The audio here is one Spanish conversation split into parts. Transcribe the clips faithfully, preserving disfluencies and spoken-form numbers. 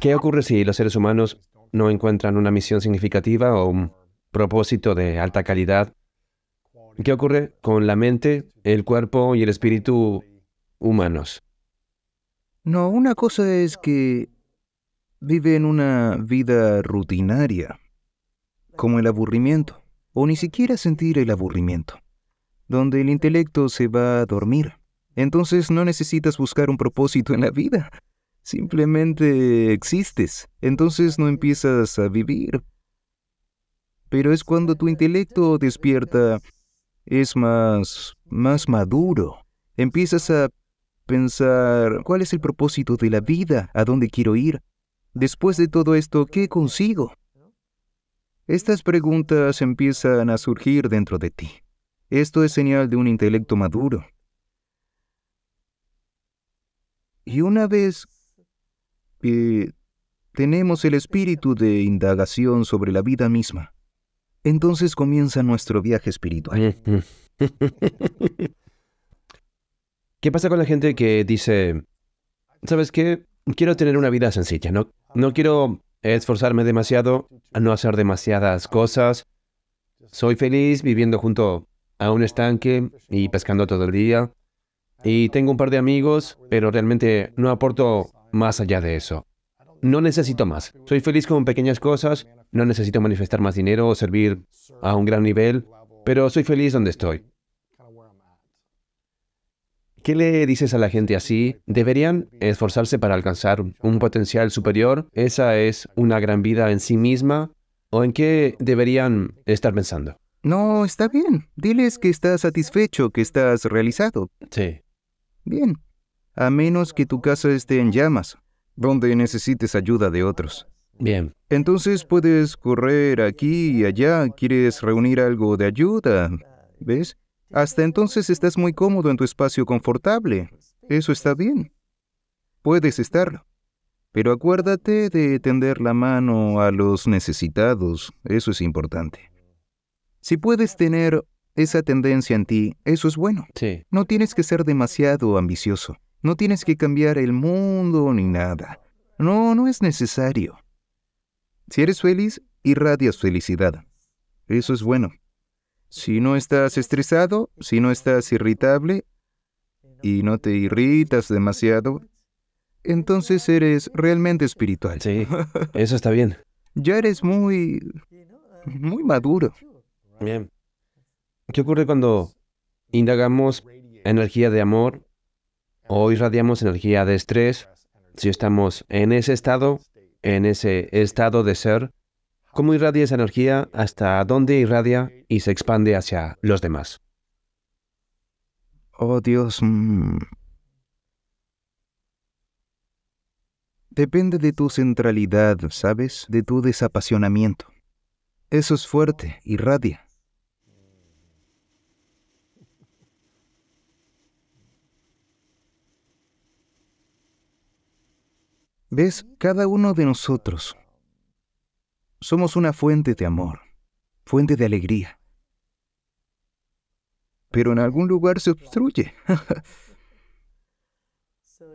¿Qué ocurre si los seres humanos no encuentran una misión significativa o un propósito de alta calidad? ¿Qué ocurre con la mente, el cuerpo y el espíritu humanos? No, una cosa es que viven una vida rutinaria, como el aburrimiento, o ni siquiera sentir el aburrimiento, donde el intelecto se va a dormir. Entonces no necesitas buscar un propósito en la vida. Simplemente existes. Entonces no empiezas a vivir. Pero es cuando tu intelecto despierta, es más, más maduro. Empiezas a pensar, ¿cuál es el propósito de la vida? ¿A dónde quiero ir? Después de todo esto, ¿qué consigo? Estas preguntas empiezan a surgir dentro de ti. Esto es señal de un intelecto maduro. Y una vez que tenemos el espíritu de indagación sobre la vida misma, entonces comienza nuestro viaje espiritual. ¿Qué pasa con la gente que dice, ¿sabes qué? Quiero tener una vida sencilla, no, no quiero esforzarme demasiado, a no hacer demasiadas cosas. Soy feliz viviendo junto a un estanque y pescando todo el día. Y tengo un par de amigos, pero realmente no aporto más allá de eso. No necesito más. Soy feliz con pequeñas cosas, no necesito manifestar más dinero o servir a un gran nivel, pero soy feliz donde estoy. ¿Qué le dices a la gente así? ¿Deberían esforzarse para alcanzar un potencial superior? ¿Esa es una gran vida en sí misma? ¿O en qué deberían estar pensando? No, está bien. Diles que estás satisfecho, que estás realizado. Sí. Bien, a menos que tu casa esté en llamas, donde necesites ayuda de otros. Bien. Entonces puedes correr aquí y allá, quieres reunir algo de ayuda, ¿ves? Hasta entonces estás muy cómodo en tu espacio confortable. Eso está bien. Puedes estarlo. Pero acuérdate de tender la mano a los necesitados. Eso es importante. Si puedes tener esa tendencia en ti, eso es bueno. Sí. No tienes que ser demasiado ambicioso. No tienes que cambiar el mundo ni nada. No, no es necesario. Si eres feliz, irradias felicidad. Eso es bueno. Si no estás estresado, si no estás irritable y no te irritas demasiado, entonces eres realmente espiritual. Sí, eso está bien. Ya eres muy, muy maduro. Bien. ¿Qué ocurre cuando indagamos energía de amor o irradiamos energía de estrés? Si estamos en ese estado, en ese estado de ser, ¿cómo irradia esa energía? ¿Hasta dónde irradia y se expande hacia los demás? Oh, Dios. Mm. Depende de tu centralidad, ¿sabes? De tu desapasionamiento. Eso es fuerte, irradia. ¿Ves? Cada uno de nosotros somos una fuente de amor, fuente de alegría. Pero en algún lugar se obstruye.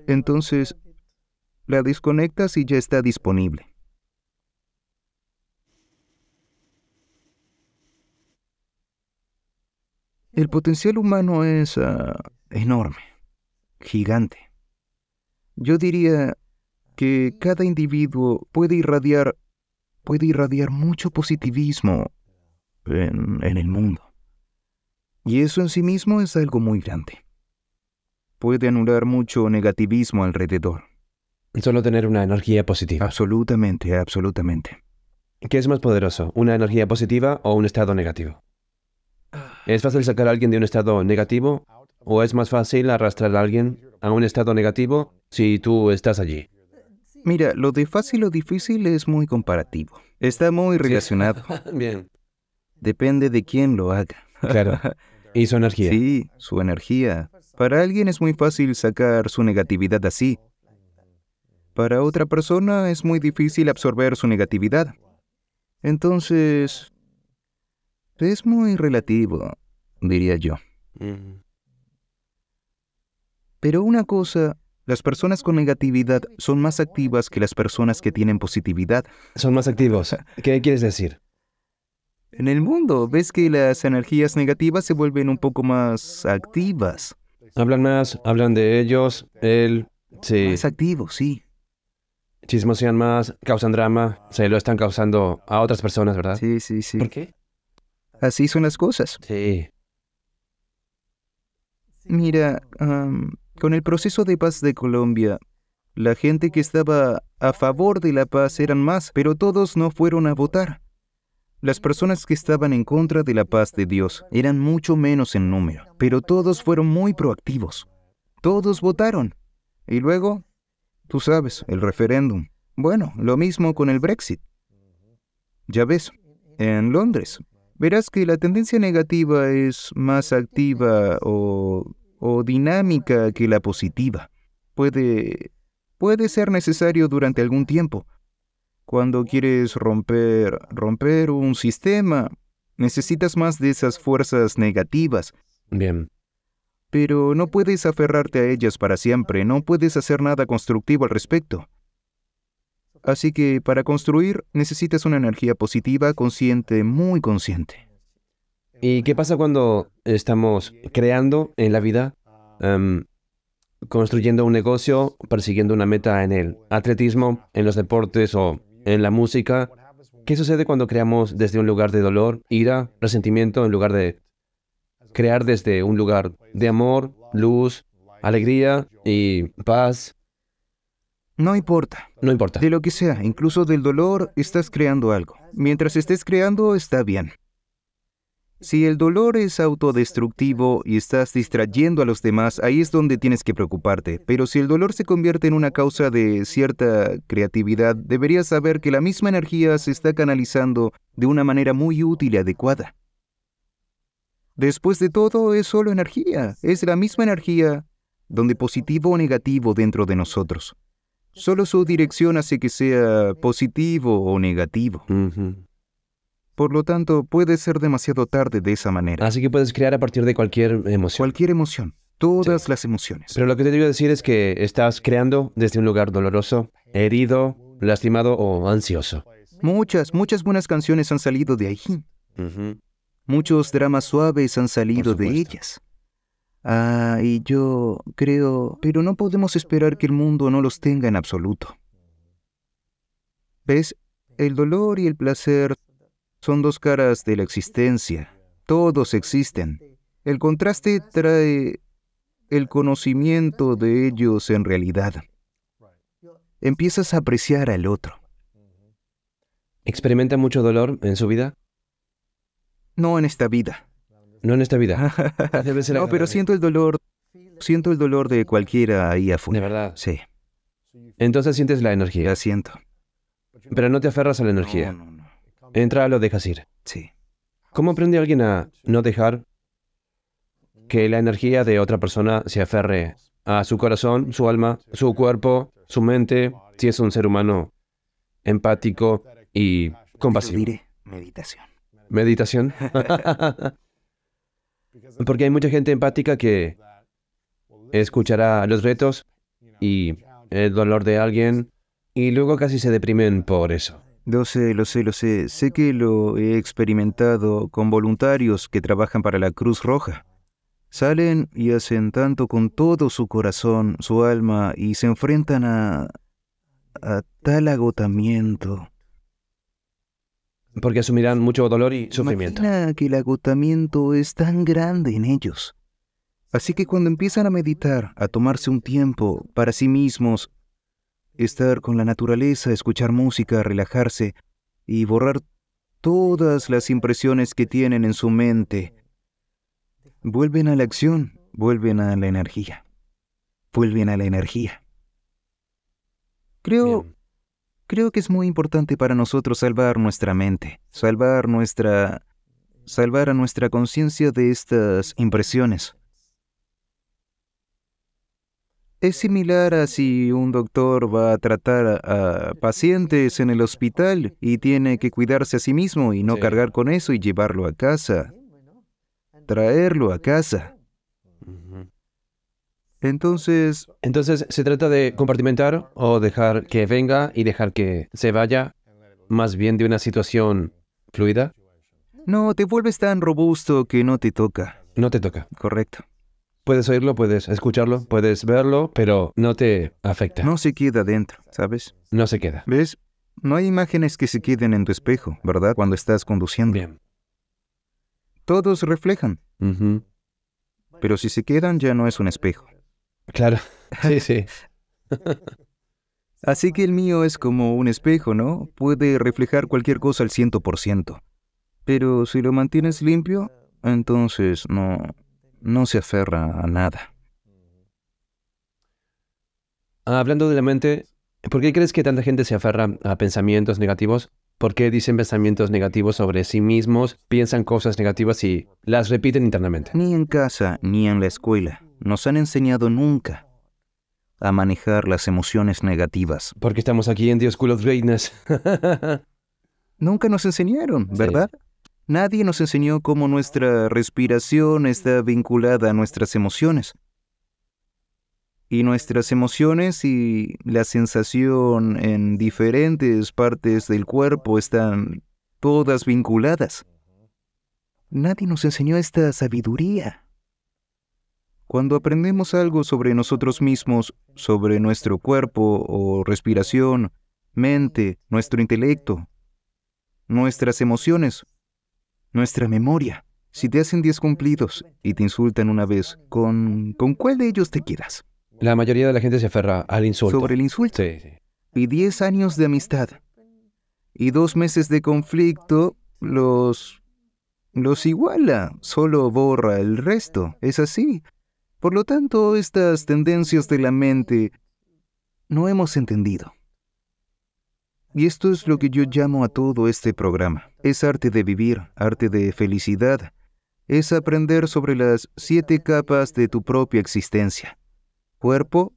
Entonces, la desconectas y ya está disponible. El potencial humano es uh, enorme, gigante. Yo diría que cada individuo puede irradiar puede irradiar mucho positivismo en, en el mundo. Y eso en sí mismo es algo muy grande. Puede anular mucho negativismo alrededor. Solo tener una energía positiva. Absolutamente, absolutamente. ¿Qué es más poderoso, una energía positiva o un estado negativo? ¿Es fácil sacar a alguien de un estado negativo? ¿O es más fácil arrastrar a alguien a un estado negativo si tú estás allí? Mira, lo de fácil o difícil es muy comparativo. Está muy relacionado. Sí. Bien. Depende de quién lo haga. Claro. ¿Y su energía? Sí, su energía. Para alguien es muy fácil sacar su negatividad así. Para otra persona es muy difícil absorber su negatividad. Entonces, es muy relativo, diría yo. Mm. Pero una cosa Las personas con negatividad son más activas que las personas que tienen positividad. Son más activos. ¿Qué quieres decir? En el mundo, ves que las energías negativas se vuelven un poco más activas. Hablan más, hablan de ellos, él, sí. Más activos, sí. Chismosean más, causan drama, se lo están causando a otras personas, ¿verdad? Sí, sí, sí. ¿Por qué? Así son las cosas. Sí. Mira, um, con el proceso de paz de Colombia, la gente que estaba a favor de la paz eran más, pero todos no fueron a votar. Las personas que estaban en contra de la paz de Dios eran mucho menos en número, pero todos fueron muy proactivos. Todos votaron. Y luego, tú sabes, el referéndum. Bueno, lo mismo con el Brexit. Ya ves, en Londres, verás que la tendencia negativa es más activa o, o dinámica que la positiva. Puede, puede ser necesario durante algún tiempo. Cuando quieres romper, romper un sistema, necesitas más de esas fuerzas negativas. Bien. Pero no puedes aferrarte a ellas para siempre, no puedes hacer nada constructivo al respecto. Así que para construir necesitas una energía positiva, consciente, muy consciente. ¿Y qué pasa cuando estamos creando en la vida? Um, construyendo un negocio, persiguiendo una meta en el atletismo, en los deportes o en la música. ¿Qué sucede cuando creamos desde un lugar de dolor, ira, resentimiento en lugar de crear desde un lugar de amor, luz, alegría y paz? No importa. No importa. De lo que sea, incluso del dolor, estás creando algo. Mientras estés creando, está bien. Si el dolor es autodestructivo y estás distrayendo a los demás, ahí es donde tienes que preocuparte. Pero si el dolor se convierte en una causa de cierta creatividad, deberías saber que la misma energía se está canalizando de una manera muy útil y adecuada. Después de todo, es solo energía. Es la misma energía, donde positivo o negativo dentro de nosotros. Solo su dirección hace que sea positivo o negativo. Uh-huh. Por lo tanto, puede ser demasiado tarde de esa manera. Así que puedes crear a partir de cualquier emoción. Cualquier emoción. Todas sí. las emociones. Pero lo que te quiero decir es que estás creando desde un lugar doloroso, herido, lastimado o ansioso. Muchas, muchas buenas canciones han salido de ahí. Uh-huh. Muchos dramas suaves han salido de ellas. Ah, y yo creo... Pero no podemos esperar que el mundo no los tenga en absoluto. ¿Ves? El dolor y el placer son dos caras de la existencia. Todos existen. El contraste trae el conocimiento de ellos en realidad. Empiezas a apreciar al otro. ¿Experimenta mucho dolor en su vida? No en esta vida. No en esta vida. Debe ser no, pero siento el dolor. Siento el dolor de cualquiera ahí afuera. ¿De verdad? Sí. Entonces sientes la energía. La siento. Pero no te aferras a la energía. No, no, no. Entra, lo dejas ir. Sí. ¿Cómo aprende alguien a no dejar que la energía de otra persona se aferre a su corazón, su alma, su cuerpo, su mente, si es un ser humano empático y compasivo? Yo diré meditación. ¿Meditación? Porque hay mucha gente empática que escuchará los retos y el dolor de alguien y luego casi se deprimen por eso. Lo sé, lo sé, lo sé. Sé que lo he experimentado con voluntarios que trabajan para la Cruz Roja. Salen y hacen tanto con todo su corazón, su alma, y se enfrentan a, a tal agotamiento. Porque asumirán mucho dolor y sufrimiento. Imagina que el agotamiento es tan grande en ellos. Así que cuando empiezan a meditar, a tomarse un tiempo para sí mismos, estar con la naturaleza, escuchar música, relajarse y borrar todas las impresiones que tienen en su mente, vuelven a la acción, vuelven a la energía. Vuelven a la energía. Creo... Bien. Creo que es muy importante para nosotros salvar nuestra mente, salvar nuestra, salvar a nuestra conciencia de estas impresiones. Es similar a si un doctor va a tratar a pacientes en el hospital y tiene que cuidarse a sí mismo y no cargar con eso y llevarlo a casa, traerlo a casa. Entonces... Entonces, ¿se trata de compartimentar o dejar que venga y dejar que se vaya? ¿Más bien de una situación fluida? No, te vuelves tan robusto que no te toca. No te toca. Correcto. Puedes oírlo, puedes escucharlo, puedes verlo, pero no te afecta. No se queda dentro, ¿sabes? No se queda. ¿Ves? No hay imágenes que se queden en tu espejo, ¿verdad? Cuando estás conduciendo. Bien. Todos reflejan. Uh-huh. Pero si se quedan, ya no es un espejo. Claro. Sí, sí. Así que el mío es como un espejo, ¿no? Puede reflejar cualquier cosa al ciento por ciento. Pero si lo mantienes limpio, entonces no, no se aferra a nada. Hablando de la mente, ¿por qué crees que tanta gente se aferra a pensamientos negativos? ¿Por qué dicen pensamientos negativos sobre sí mismos, piensan cosas negativas y las repiten internamente? Ni en casa ni en la escuela nos han enseñado nunca a manejar las emociones negativas. Porque estamos aquí en The School of Greatness. Nunca nos enseñaron, ¿verdad? Sí. Nadie nos enseñó cómo nuestra respiración está vinculada a nuestras emociones. Y nuestras emociones y la sensación en diferentes partes del cuerpo están todas vinculadas. Nadie nos enseñó esta sabiduría. Cuando aprendemos algo sobre nosotros mismos, sobre nuestro cuerpo o respiración, mente, nuestro intelecto, nuestras emociones, nuestra memoria. Si te hacen diez cumplidos y te insultan una vez, ¿con, ¿con cuál de ellos te quedas? La mayoría de la gente se aferra al insulto. Sobre el insulto. Sí, sí. Y diez años de amistad. Y dos meses de conflicto los... los iguala, solo borra el resto, es así. Por lo tanto, estas tendencias de la mente no hemos entendido. Y esto es lo que yo llamo a todo este programa. Es arte de vivir, arte de felicidad. Es aprender sobre las siete capas de tu propia existencia. Cuerpo,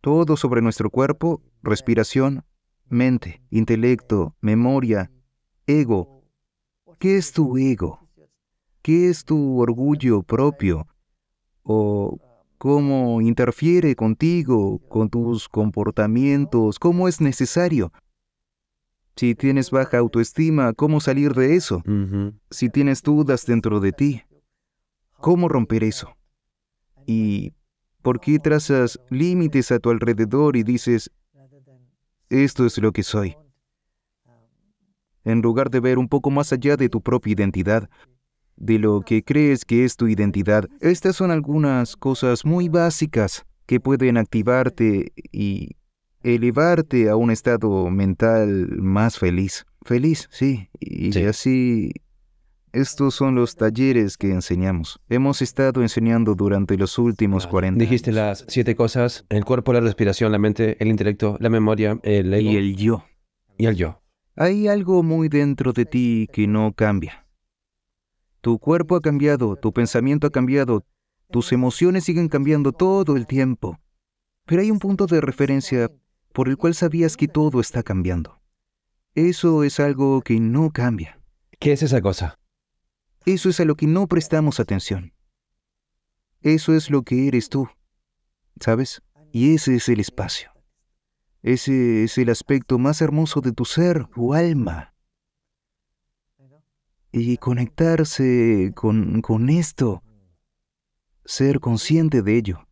todo sobre nuestro cuerpo, respiración, mente, intelecto, memoria, ego. ¿Qué es tu ego? ¿Qué es tu orgullo propio? ¿O cómo interfiere contigo, con tus comportamientos? ¿Cómo es necesario? Si tienes baja autoestima, ¿cómo salir de eso? Uh-huh. Si tienes dudas dentro de ti, ¿cómo romper eso? ¿Y por qué trazas límites a tu alrededor y dices, esto es lo que soy? En lugar de ver un poco más allá de tu propia identidad, de lo que crees que es tu identidad. Estas son algunas cosas muy básicas que pueden activarte y elevarte a un estado mental más feliz. Feliz, sí. Y sí. Así, estos son los talleres que enseñamos. Hemos estado enseñando durante los últimos cuarenta años. Dijiste las siete cosas, el cuerpo, la respiración, la mente, el intelecto, la memoria, el ego. Y el yo. Y el yo. Hay algo muy dentro de ti que no cambia. Tu cuerpo ha cambiado, tu pensamiento ha cambiado, tus emociones siguen cambiando todo el tiempo. Pero hay un punto de referencia por el cual sabías que todo está cambiando. Eso es algo que no cambia. ¿Qué es esa cosa? Eso es a lo que no prestamos atención. Eso es lo que eres tú, ¿sabes? Y ese es el espacio. Ese es el aspecto más hermoso de tu ser, tu alma. Y conectarse con, con esto, ser consciente de ello,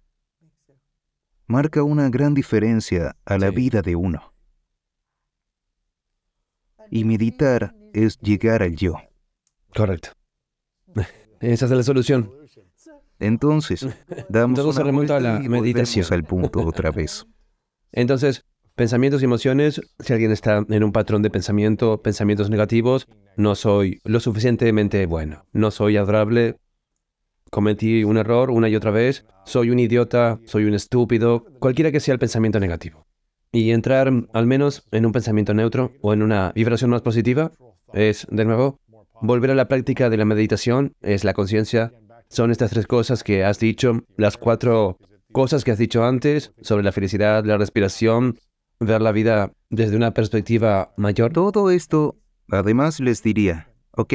marca una gran diferencia a la vida de uno. Y meditar es llegar al yo. Correcto. Esa es la solución. Entonces, damos Todo se remonta a la meditación. Al punto otra vez. Entonces, pensamientos y emociones, si alguien está en un patrón de pensamiento, pensamientos negativos, no soy lo suficientemente bueno, no soy adorable, cometí un error una y otra vez, soy un idiota, soy un estúpido, cualquiera que sea el pensamiento negativo. Y entrar al menos en un pensamiento neutro o en una vibración más positiva es, de nuevo, volver a la práctica de la meditación, es la conciencia, son estas tres cosas que has dicho, las cuatro cosas que has dicho antes sobre la felicidad, la respiración, ver la vida desde una perspectiva mayor. Todo esto, además, les diría, ok,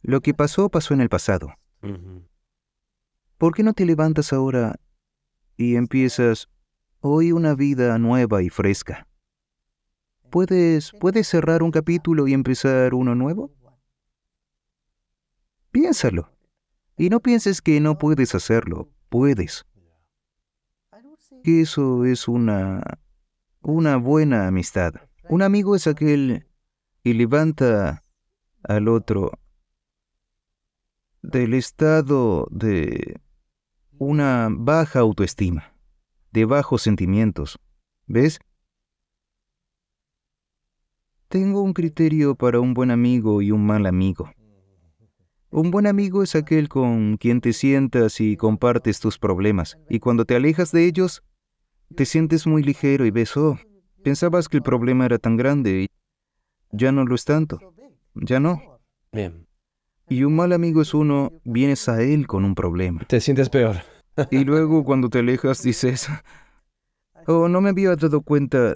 lo que pasó, pasó en el pasado. Uh-huh. ¿Por qué no te levantas ahora y empiezas hoy una vida nueva y fresca. ¿Puedes, ¿Puedes cerrar un capítulo y empezar uno nuevo? Piénsalo. Y no pienses que no puedes hacerlo. Puedes. Que eso es una, una buena amistad. Un amigo es aquel y levanta al otro del estado de una baja autoestima, de bajos sentimientos. ¿Ves? Tengo un criterio para un buen amigo y un mal amigo. Un buen amigo es aquel con quien te sientas y compartes tus problemas, y cuando te alejas de ellos, te sientes muy ligero y ves, oh, pensabas que el problema era tan grande y ya no lo es tanto, ya no. Bien. Y un mal amigo es uno, vienes a él con un problema. Te sientes peor. Y luego cuando te alejas dices, oh, no me había dado cuenta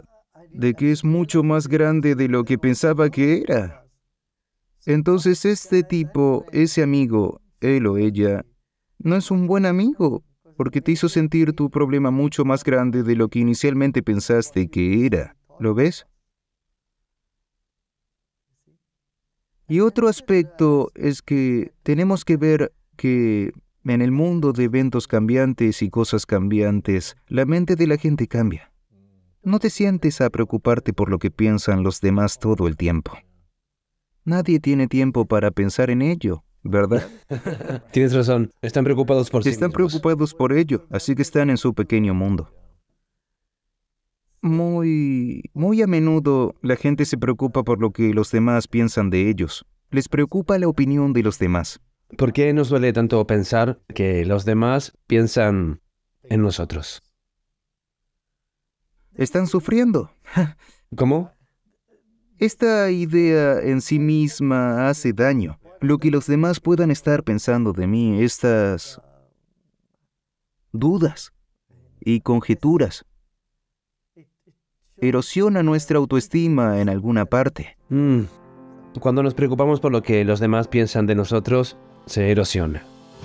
de que es mucho más grande de lo que pensaba que era. Entonces este tipo, ese amigo, él o ella, no es un buen amigo, porque te hizo sentir tu problema mucho más grande de lo que inicialmente pensaste que era. ¿Lo ves? Y otro aspecto es que tenemos que ver que en el mundo de eventos cambiantes y cosas cambiantes, la mente de la gente cambia. No te sientes a preocuparte por lo que piensan los demás todo el tiempo. Nadie tiene tiempo para pensar en ello, ¿verdad? Tienes razón. Están preocupados por sí mismos. Están preocupados por ello, así que están en su pequeño mundo. Muy, muy a menudo la gente se preocupa por lo que los demás piensan de ellos. Les preocupa la opinión de los demás. ¿Por qué nos duele tanto pensar que los demás piensan en nosotros? Están sufriendo. ¿Cómo? Esta idea en sí misma hace daño. Lo que los demás puedan estar pensando de mí, estas dudas y conjeturas, erosiona nuestra autoestima en alguna parte. Mm. Cuando nos preocupamos por lo que los demás piensan de nosotros, se erosiona.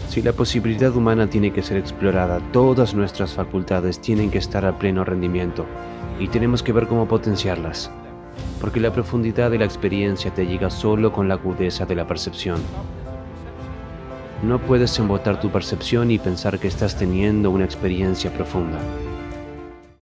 Si la posibilidad humana tiene que ser explorada, todas nuestras facultades tienen que estar a pleno rendimiento y tenemos que ver cómo potenciarlas. Porque la profundidad de la experiencia te llega solo con la agudeza de la percepción. No puedes embotar tu percepción y pensar que estás teniendo una experiencia profunda.